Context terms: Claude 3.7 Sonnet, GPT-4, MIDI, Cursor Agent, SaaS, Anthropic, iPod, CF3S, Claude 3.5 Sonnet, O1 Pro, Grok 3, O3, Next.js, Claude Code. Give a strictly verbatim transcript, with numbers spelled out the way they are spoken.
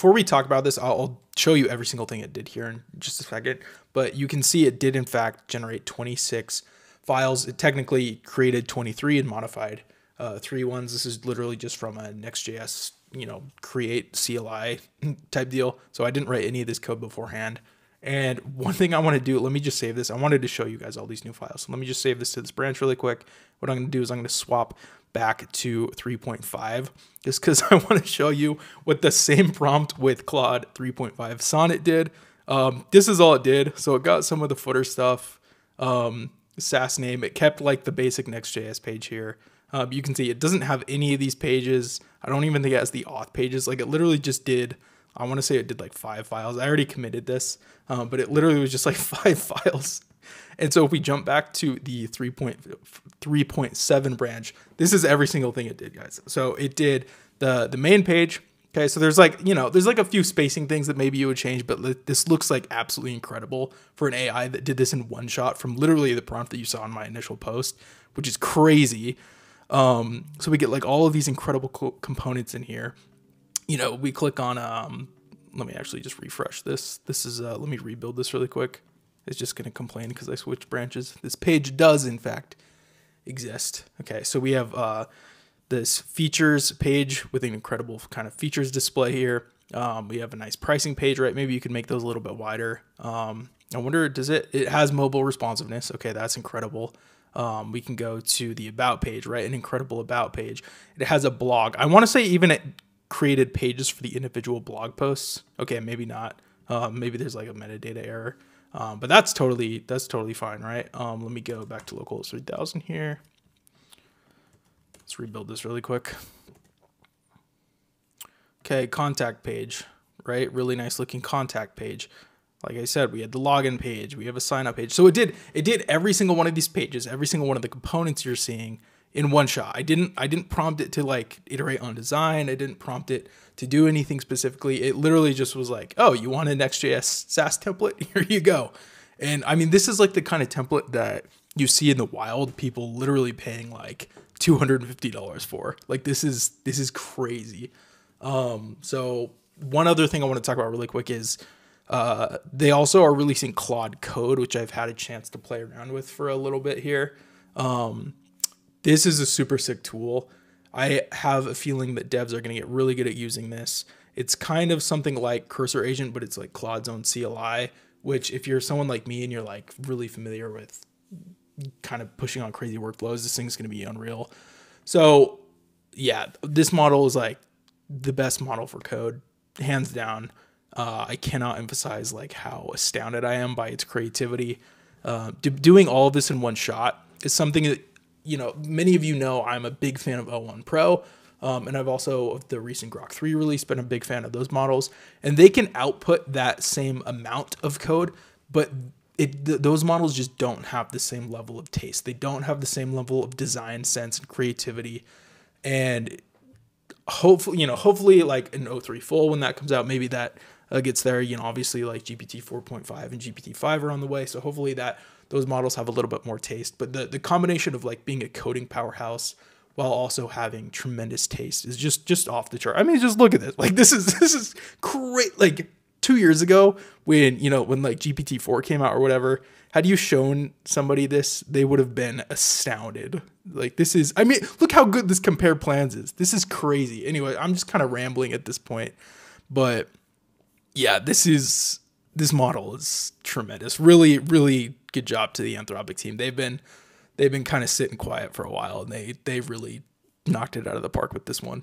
Before we talk about this, I'll show you every single thing it did here in just a second, but you can see it did in fact generate twenty-six files. It technically created twenty-three and modified uh, three ones. This is literally just from a Next.js, you know, create C L I type deal. So I didn't write any of this code beforehand. And one thing I want to do, let me just save this. I wanted to show you guys all these new files. So let me just save this to this branch really quick. What I'm going to do is I'm going to swap back to three point five just because I want to show you what the same prompt with Claude three point five Sonnet did. Um, this is all it did. So it got some of the footer stuff, um, SaaS name. It kept like the basic Next.js page here. Uh, you can see it doesn't have any of these pages. I don't even think it has the auth pages. Like it literally just did, I want to say it did like five files. I already committed this, um, but it literally was just like five files. And so if we jump back to the three point seven branch, this is every single thing it did, guys. So it did the, the main page. Okay, so there's like, you know, there's like a few spacing things that maybe you would change, but this looks like absolutely incredible for an A I that did this in one shot from literally the prompt that you saw in my initial post, which is crazy. Um, so we get like all of these incredible co components in here. You know, we click on, um, let me actually just refresh this. This is, uh, let me rebuild this really quick. It's just going to complain because I switched branches. This page does, in fact, exist. Okay, so we have uh, this features page with an incredible kind of features display here. Um, we have a nice pricing page, right? Maybe you could make those a little bit wider. Um, I wonder, does it, it has mobile responsiveness. Okay, that's incredible. Um, we can go to the about page, right? An incredible about page. It has a blog. I want to say even it created pages for the individual blog posts. Okay, maybe not. Um, maybe there's like a metadata error. Um, but that's totally, that's totally fine, right? Um, let me go back to localhost three thousand here. Let's rebuild this really quick. Okay, contact page, right? Really nice looking contact page. Like I said, we had the login page, we have a sign up page. So it did, it did every single one of these pages, every single one of the components you're seeing in one shot. I didn't, I didn't prompt it to like iterate on design. I didn't prompt it to do anything specifically. It literally just was like, oh, you want a Next.js SaaS template? Here you go. And I mean, this is like the kind of template that you see in the wild, people literally paying like two hundred fifty dollars for. Like this is, this is crazy. Um, so one other thing I want to talk about really quick is uh, they also are releasing Claude Code, which I've had a chance to play around with for a little bit here. Um, This is a super sick tool. I have a feeling that devs are going to get really good at using this. It's kind of something like Cursor Agent, but it's like Claude's own C L I, which if you're someone like me and you're like really familiar with kind of pushing on crazy workflows, this thing's going to be unreal. So yeah, this model is like the best model for code, hands down. Uh, I cannot emphasize like how astounded I am by its creativity. Uh, do, doing all of this in one shot is something that, you know, many of you know I'm a big fan of O one Pro, um, and I've also, of the recent Grok three release, been a big fan of those models, and they can output that same amount of code, but it, th those models just don't have the same level of taste. They don't have the same level of design sense and creativity, and hopefully, you know, hopefully like an O three full when that comes out, maybe that uh, gets there. You know, obviously like G P T four point five and G P T five are on the way, so hopefully that those models have a little bit more taste, but the, the combination of like being a coding powerhouse while also having tremendous taste is just, just off the chart. I mean, just look at this. Like this is, this is great. Like two years ago when, you know, when like G P T four came out or whatever, had you shown somebody this, they would have been astounded. Like this is, I mean, look how good this compare plans is. This is crazy. Anyway, I'm just kind of rambling at this point, but yeah, this is, this model is tremendous. Really, really good job to the Anthropic team. They've been, they've been kind of sitting quiet for a while, and they, they really knocked it out of the park with this one.